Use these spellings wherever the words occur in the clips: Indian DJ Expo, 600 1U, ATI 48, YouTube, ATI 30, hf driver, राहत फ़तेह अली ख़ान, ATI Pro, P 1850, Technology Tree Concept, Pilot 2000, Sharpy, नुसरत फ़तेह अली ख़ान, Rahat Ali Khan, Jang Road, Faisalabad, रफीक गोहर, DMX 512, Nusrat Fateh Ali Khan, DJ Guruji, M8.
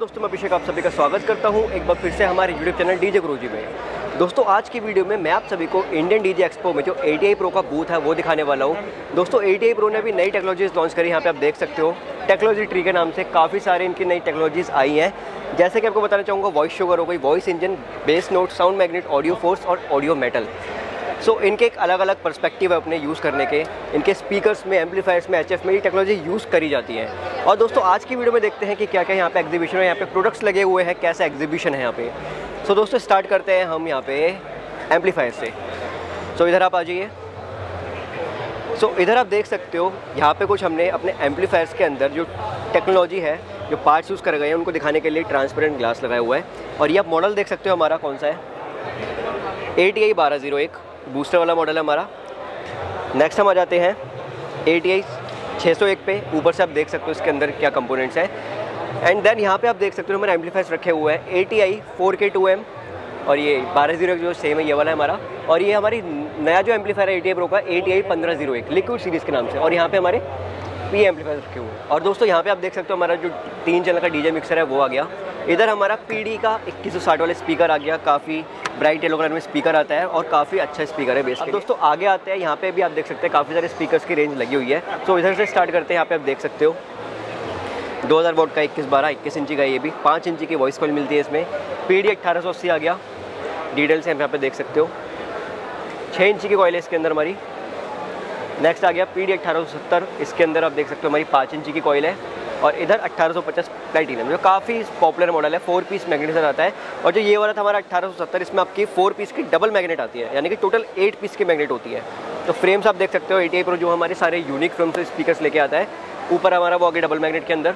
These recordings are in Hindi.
नमस्कार दोस्तों, मैं अभिषेक आप सभी का स्वागत करता हूं एक बार फिर से हमारे YouTube चैनल डीजे गुरुजी में। दोस्तों आज की वीडियो में मैं आप सभी को इंडियन डीजे एक्सपो में जो ATI Pro का बूथ है वो दिखाने वाला हूं। दोस्तों ATI Pro ने भी नई टेक्नोलॉजीज़ लॉन्च करी, यहाँ पे आप देख सकते हो टेक्नोलॉजी ट्री के नाम से काफ़ी सारी इनकी नई टेक्नोलॉजीज़ आई हैं। जैसे कि आपको बताना चाहूँगा वॉइस शुगर हो गई, voice engine, base note, sound magnet, audio force और ऑडियो मेटल। सो इनके एक अलग अलग पर्सपेक्टिव है अपने यूज़ करने के। इनके स्पीकर्स में, एम्पलीफायर्स में, HF में ये टेक्नोलॉजी यूज़ करी जाती है। और दोस्तों आज की वीडियो में देखते हैं कि क्या क्या यहाँ पे एग्जीबिशन है, यहाँ पे प्रोडक्ट्स लगे हुए हैं, कैसा एग्जीबिशन है यहाँ पे। सो दोस्तों स्टार्ट करते हैं हम यहाँ पे एम्पलीफायर से। सो इधर आप आ जाइए। सो इधर आप देख सकते हो यहाँ पे कुछ हमने अपने एम्पलीफायर्स के अंदर जो टेक्नोलॉजी है, जो पार्ट्स यूज़ कर गए हैं उनको दिखाने के लिए ट्रांसपेरेंट ग्लास लगाया हुआ है। और ये आप मॉडल देख सकते हो हमारा कौन सा है, ATI 1201 बूस्टर वाला मॉडल है हमारा। नेक्स्ट हम आ जाते हैं ATI 601 पे। ऊपर से आप देख सकते हो इसके अंदर क्या कंपोनेंट्स हैं। एंड देन यहाँ पे आप देख सकते हो हमारे एम्पलीफायर्स रखे हुए हैं ATI 4K 2M और ये 1201 जो सेम है ये वाला है हमारा। और ये हमारी नया जो एम्पलीफायर है ATI Pro का, ATI 1501 लिक्विड सीरीज़ के नाम से। और यहाँ पे हमारे P एम्पलीफायर रखे हुए हैं। और दोस्तों यहाँ पे आप देख सकते हो हमारा जो 3 चैनल का DJ मिक्सर है वो आ गया। इधर हमारा PD का 2160 वाला स्पीकर आ गया, काफ़ी ब्राइट येलो कलर में स्पीकर आता है और काफ़ी अच्छा स्पीकर है बेस के। दोस्तों आगे आते हैं, यहाँ पे भी आप देख सकते हैं काफ़ी सारे स्पीकर्स की रेंज लगी हुई है। तो इधर से स्टार्ट करते हैं। यहाँ पे आप देख सकते हो 2000 वॉट का 21 इंची का, ये भी 5 इंची की वॉइस कॉल मिलती है इसमें। PD 1880 आ गया, डिटेल्स यहाँ पे देख सकते हो। 6 इंची की कॉइल है इसके अंदर हमारी। नेक्स्ट आ गया PD 1870, इसके अंदर आप देख सकते हो हमारी 5 इंची की कॉइल है। और इधर 1850 प्लैटिनम जो काफ़ी पॉपुलर मॉडल है, 4 पीस मैग्नेटाइजर आता है। और जो ये वाला था हमारा 1870, इसमें आपकी 4 पीस की डबल मैग्नेट आती है, यानी कि टोटल 8 पीस की मैग्नेट होती है। तो फ्रेम्स आप देख सकते हो ATI Pro जो हमारे सारे यूनिक फ्रेम से स्पीकर्स लेके आता है। ऊपर हमारा वो आगे डबल मैग्नेट के अंदर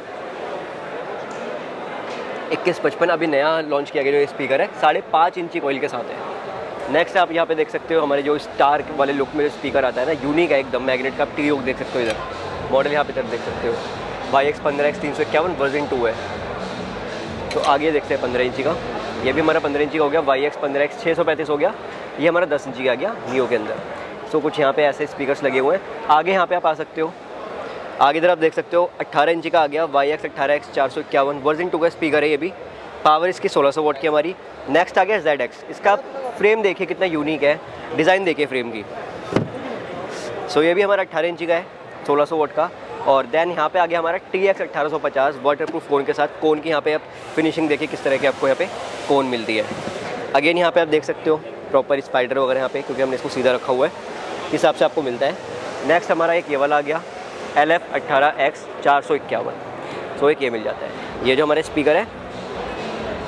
2155 अभी नया लॉन्च किया गया जो ये स्पीकर है, 5.5 इंची कॉइल के साथ है। नेक्स्ट आप यहाँ पे देख सकते हो हमारे जो स्टार वाले लुक में जो स्पीकर आता है ना, यूनिक है एकदम मैग्नेट का। टी योग देख सकते हो इधर, मॉडल यहाँ पे इधर देख सकते हो। YX 15X 351 वर्जन 2 है। तो आगे देखते हैं 15 इंची का, ये भी हमारा 15 इंची का हो गया। YX 15X 635 हो गया, ये हमारा 10 इंची का आ गया नियो के अंदर। सो कुछ यहाँ पे ऐसे स्पीकर्स लगे हुए हैं। आगे यहाँ पे आप आ सकते हो, आगे इधर आप देख सकते हो 18 इंची का आ गया YX 18X 451 वर्जन 2 का स्पीकर है। ये भी पावर इसकी 1600 वॉट की हमारी। नेक्स्ट आ गया ZX, इसका फ्रेम देखिए कितना यूनिक है, डिज़ाइन देखिए फ्रेम की। सो ये भी हमारा 18 इंची का है, 1600 वॉट का। और देन यहाँ पे आ गया हमारा TX 1850 वाटरप्रूफ कोन के साथ। कोन की यहाँ पे आप फिनिशिंग देखिए किस तरह की आपको यहाँ पे कोन मिलती है। अगेन यहाँ पे आप देख सकते हो प्रॉपर स्पाइडर वगैरह यहाँ पे, क्योंकि हमने इसको सीधा रखा हुआ है, इस हिसाब से आपको मिलता है। नेक्स्ट हमारा एक ये वाला आ गया LF 18X 451। सो एक ये मिल जाता है, ये जो हमारे स्पीकर है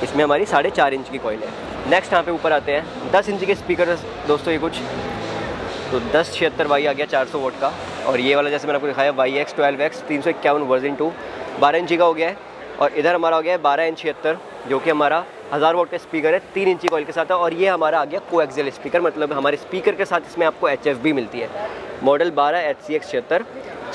इसमें हमारी 4.5 इंच की कॉइल है। नेक्स्ट यहाँ पे ऊपर आते हैं 10 इंची के स्पीकर दोस्तों, ये कुछ तो 1076 आ गया 400 वॉट का। और ये वाला जैसे मैंने आपको दिखाया YX 12X 351 वर्जन 2 12 इंची का हो गया है। और इधर हमारा हो गया है 12N76 जो कि हमारा 1000 वॉट का स्पीकर है, 3 इंची कॉइल के साथ है। और ये हमारा आ गया कोएक्सियल स्पीकर, मतलब हमारे स्पीकर के साथ इसमें आपको HF भी मिलती है। मॉडल 12 HCX 76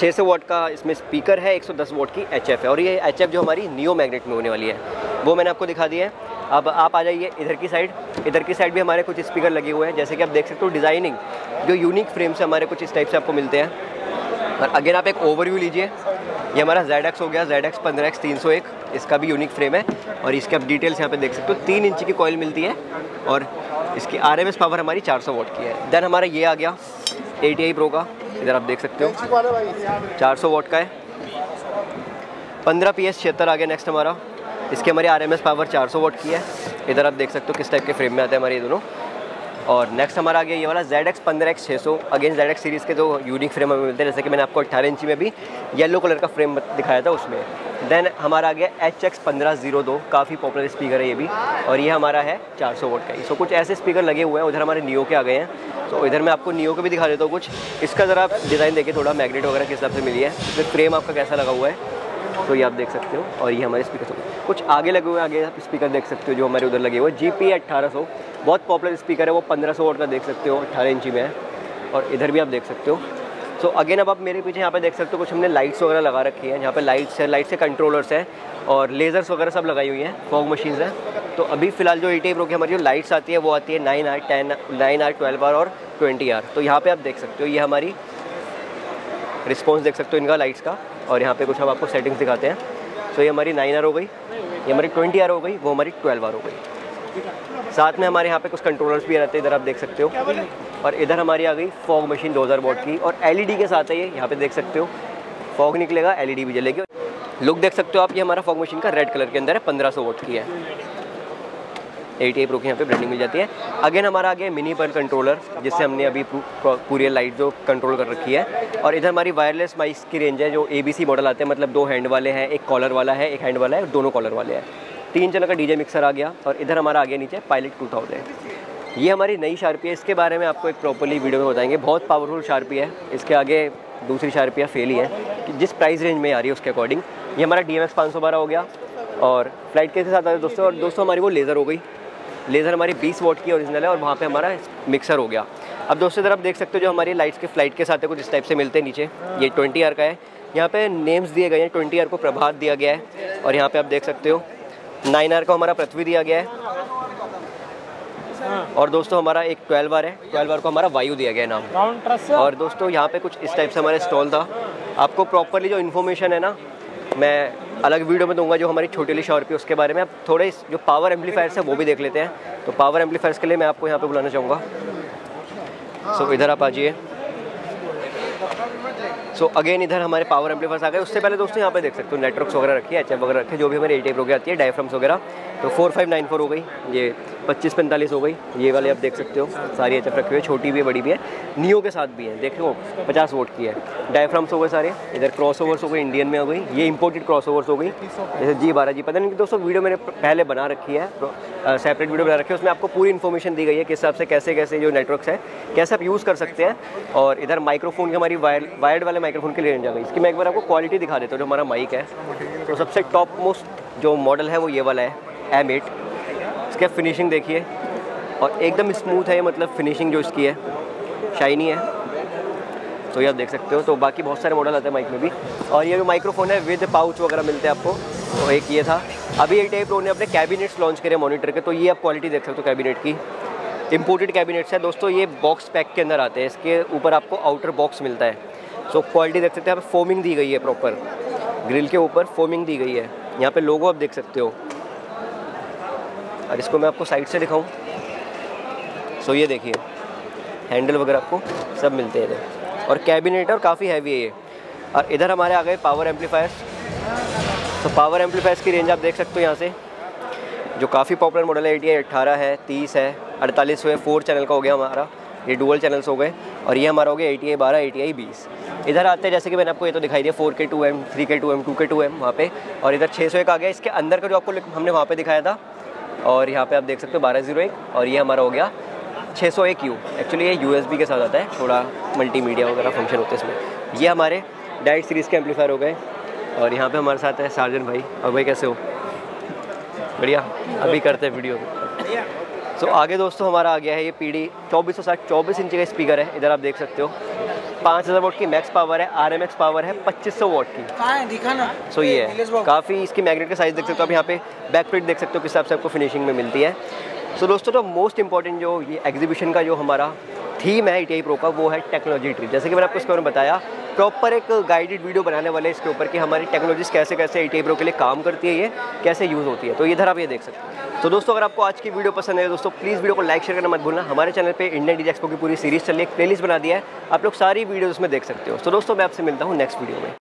600 वॉट का इसमें स्पीकर है, 110 वॉट की HF है। और ये HF जो हमारी नियो मैग्नेट में होने वाली है वो मैंने आपको दिखा दी है। अब आप आ जाइए इधर की साइड। इधर की साइड भी हमारे कुछ स्पीकर लगे हुए हैं, जैसे कि आप देख सकते हो डिज़ाइनिंग जो यूनिक फ्रेम से हमारे कुछ इस टाइप से आपको मिलते हैं। और अगेन आप एक ओवरव्यू लीजिए, ये हमारा ZX हो गया, ZX 15X 301, इसका भी यूनिक फ्रेम है। और इसके आप डिटेल्स यहाँ पे देख सकते हो, 3 इंची की कॉइल मिलती है और इसकी RMS पावर हमारी 400 वॉट की है। देन हमारा ये आ गया ATI Pro का, इधर आप देख सकते हो 400 वॉट का है, 15PS 76 आ गया। नेक्स्ट हमारा इसके हमारी RMS पावर 400 वॉट की है। इधर आप देख सकते हो किस टाइप के फ्रेम में आते हैं हमारे ये दोनों। और नेक्स्ट हमारा आ गया ये वाला ZX 15X 600, again ZX series के जो यूनिक फ्रेम हमें मिलते हैं, जैसे कि मैंने आपको 18 इंची में भी येलो कलर का फ्रेम दिखाया था उसमें। देन हमारा आ गया HX 1502, काफ़ी पॉपुलर स्पीकर है ये भी। और ये हमारा है 400 वॉट का ही। सो कुछ ऐसे स्पीकर लगे हुए हैं। उधर हमारे नियो के आ गए हैं। तो इधर मैं आपको नियो के भी दिखा देता हूँ कुछ। इसका ज़रा आप डिज़ाइन देखिए, थोड़ा मैग्नेट वगैरह किस हिसाब से मिली है, इसमें फ्रेम आपका कैसा लगा हुआ है, तो ये आप देख सकते हो। और ये हमारे स्पीकर कुछ आगे लगे हुए, आगे आप स्पीकर देख सकते हो जो हमारे उधर लगे हुए। GP 1800 बहुत पॉपुलर स्पीकर है, वो 1500 वॉट का देख सकते हो, 18 इंची में है। और इधर भी आप देख सकते हो। सो अगेन अब आप मेरे पीछे यहाँ पे देख सकते हो कुछ हमने लाइट्स वगैरह लगा रखी है। यहाँ पे लाइट्स है, लाइट से कंट्रोलर्स है और लेज़र्स वगैरह सब लगाई हुई हैं, फॉग मशीन्स हैं। तो अभी फिलहाल जो ATI Pro की हमारी जो लाइट्स आती है वो आती है 9R 12R और 20R। तो यहाँ पर आप देख सकते हो ये हमारी रिस्पॉन्स देख सकते हो इनका लाइट्स का। और यहाँ पे कुछ हम आपको सेटिंग्स दिखाते हैं। तो ये हमारी 9R हो गई, ये हमारी 20R हो गई, वो हमारी 12R हो गई। साथ में हमारे यहाँ पे कुछ कंट्रोलर्स भी रहते हैं, इधर आप देख सकते हो। और इधर हमारी आ गई फॉग मशीन 2000 वॉट की और LED के साथ है, ये यहाँ पे देख सकते हो फॉग निकलेगा, LED भी जलेगी। लुक देख सकते हो आप, ये हमारा फॉग मशीन का रेड कलर के अंदर है, 1500 वॉट की है। ATI Pro की यहाँ पे ब्रांडिंग मिल जाती है। अगेन हमारा आगे मिनी बर्न कंट्रोलर, जिससे हमने अभी पूरी लाइट जो कंट्रोल कर रखी है। और इधर हमारी वायरलेस माइक्स की रेंज है, जो ABC मॉडल आते हैं, मतलब 2 हैंड वाले हैं, 1 कॉलर वाला है, 1 हैंड वाला है, दोनों कॉलर वाले हैं। 3 चैनल का DJ मिक्सर आ गया। और इधर हमारा आगे नीचे पायलट 2000, ये हमारी नई शार्पी है, इसके बारे में आपको एक प्रॉपरली वीडियो में बताएंगे। बहुत पावरफुल शार्पी है, इसके आगे दूसरी शार्पियाँ फेल ही है, जिस प्राइस रेंज में आ रही है उसके अकॉर्डिंग। ये हमारा DMX 512 हो गया और फ्लाइट के साथ आ गए दोस्तों। और दोस्तों हमारी वो लेज़र हो गई, लेज़र हमारी 20 वॉट की ओरिजिनल है और वहाँ पे हमारा मिक्सर हो गया। अब दोस्तों इधर आप देख सकते हो जो हमारी लाइट्स के फ्लाइट के साथ है, कुछ इस टाइप से मिलते हैं नीचे। ये 20R का है, यहाँ पे नेम्स दिए गए हैं। 20R को प्रभात दिया गया है और यहाँ पे आप देख सकते हो 9R को हमारा पृथ्वी दिया गया है। और दोस्तों हमारा एक 12R है, 12R को हमारा वायु दिया गया है नाम। और दोस्तों यहाँ पे कुछ इस टाइप से हमारा स्टॉल था। आपको प्रॉपरली जो इन्फॉर्मेशन है ना, मैं अलग वीडियो में दूंगा। जो हमारी छोटी ली शॉर्पी उसके बारे में आप थोड़े जो पावर एम्पलीफायर्स है वो भी देख लेते हैं। तो पावर एम्पलीफायर्स के लिए मैं आपको यहाँ पे बुलाना चाहूँगा। सो इधर आप आ जाइए। सो अगेन इधर हमारे पावर एम्पलीफायर्स आ गए। उससे पहले दोस्तों यहाँ पे देख सकते हो नेटवर्क्स वगैरह रखी है, HF वगैरह रखे, जो भी हमारे ATI Pro आती है, डायफ्राम्स वगैरह। तो 4594 हो गई, ये 2545 हो गई, ये वाले आप देख सकते हो। सारी HF रखी हुई है, छोटी भी है बड़ी भी है, नियो के साथ भी है, देखो 50 वोट की है। डायफ्राम्स हो गए सारे। इधर क्रॉस ओवर्स हो गई, इंडियन में हो गई, ये इम्पोर्टेड क्रॉस ओवर्स हो गई, जैसे G12 G15। इनकी दोस्तों वीडियो मैंने पहले बना रखी है, सेपरेट वीडियो बना रखी है, उसमें आपको पूरी इन्फॉर्मेशन दी गई है किस हिसाब से कैसे कैसे जो नेटवर्क्स है कैसे आप यूज़ कर सकते हैं। और इधर माइक्रोफोन की हमारी वायर्ड वाले माइक्रोफोन के लिए रेंज आ गई। इसकी मैं एक बार आपको क्वालिटी दिखा देता हूँ। जो हमारा माइक है तो सबसे टॉप मोस्ट जो मॉडल है वो ये वाला है, M8। इसके फिनिशिंग देखिए, और एकदम स्मूथ है, मतलब फिनिशिंग जो इसकी है शाइनी है, तो ये आप देख सकते हो। तो बाकी बहुत सारे मॉडल आते हैं माइक में भी। और ये जो माइक्रोफोन है विद पाउच वगैरह मिलते हैं आपको। तो एक ये था। अभी ATI Pro ने अपने कैबिनेट्स लॉन्च करे मॉनिटर के, तो ये आप क्वालिटी देख सकते हो कैबिनेट की। इम्पोर्टेड कैबिनेट्स है दोस्तों, ये बॉक्स पैक के अंदर आते हैं, इसके ऊपर आपको आउटर बॉक्स मिलता है। सो क्वालिटी देख सकते हैं, यहाँ पे फोमिंग दी गई है, प्रॉपर ग्रिल के ऊपर फोमिंग दी गई है। यहाँ पे लोगो आप देख सकते हो। और इसको मैं आपको साइड से दिखाऊँ। सो ये देखिए हैंडल वगैरह आपको सब मिलते हैं इधर। और कैबिनेट है और काफ़ी हैवी है ये। और इधर हमारे आ गए पावर एम्पलीफायर्स। तो पावर एम्पलीफायर्स की रेंज आप देख सकते हो यहाँ से, जो काफ़ी पॉपुलर मॉडल है। ATI 18 है, 30 है, 48 हुए, 4 चैनल का हो गया हमारा, ये डुअल चैनल्स हो गए। और ये हमारा हो गया ATI 12, ATI 20। इधर आते हैं, जैसे कि मैंने आपको ये तो दिखाई दिया 4K 2M, 3K 2M, 2K 2M वहाँ पे। और इधर 601 आ गया, इसके अंदर का जो आपको हमने वहाँ पे दिखाया था। और यहाँ पे आप देख सकते हो 1201। और ये हमारा हो गया 601U। एक्चुअली ये USB के साथ आता है, थोड़ा मल्टीमीडिया वगैरह फंक्शन होते हैं इसमें। ये हमारे डायट सीरीज़ के एम्पलीफायर हो गए। और यहाँ पर हमारे साथ है सार्जन भाई। और भाई कैसे हो? बढ़िया, अभी करते हैं वीडियो। सो आगे दोस्तों हमारा आ गया है ये PD 2460 24 इंच का स्पीकर है। इधर आप देख सकते हो 5000 वॉट की मैक्स पावर है, RMX पावर है 2500 वॉट की। सो ये है काफ़ी। इसकी मैग्नेट का साइज़ देख सकते हो आप, यहाँ पे बैक प्लेट देख सकते हो किस हिसाब से आपको फिनिशिंग में मिलती है। सो दोस्तों तो मोस्ट इंपॉर्टेंट जो ये एग्जीबिशन का जो हमारा थीम है ATI Pro का, वो है टेक्नोलॉजी ट्री। जैसे कि मैंने आपको इसके बारे में बताया, प्रॉपर एक गाइडेड वीडियो बनाने वाले इसके ऊपर कि हमारी टेक्नोलॉजीज़ कैसे कैसे ATI Pro के लिए काम करती है, ये कैसे यूज़ होती है। तो इधर आप ये देख सकते हैं। तो दोस्तों अगर आपको आज की वीडियो पसंद है दोस्तों, प्लीज़ वीडियो को लाइक शेयर करना मत भूलना। हमारे चैनल पे इंडियन DJ Expo की पूरी सीरीज़ चल रही है, एक प्लेलिस्ट बना दिया है, आप लोग सारी वीडियोज़ उसमें देख सकते हो। तो दोस्तों मैं आपसे मिलता हूँ नेक्स्ट वीडियो में।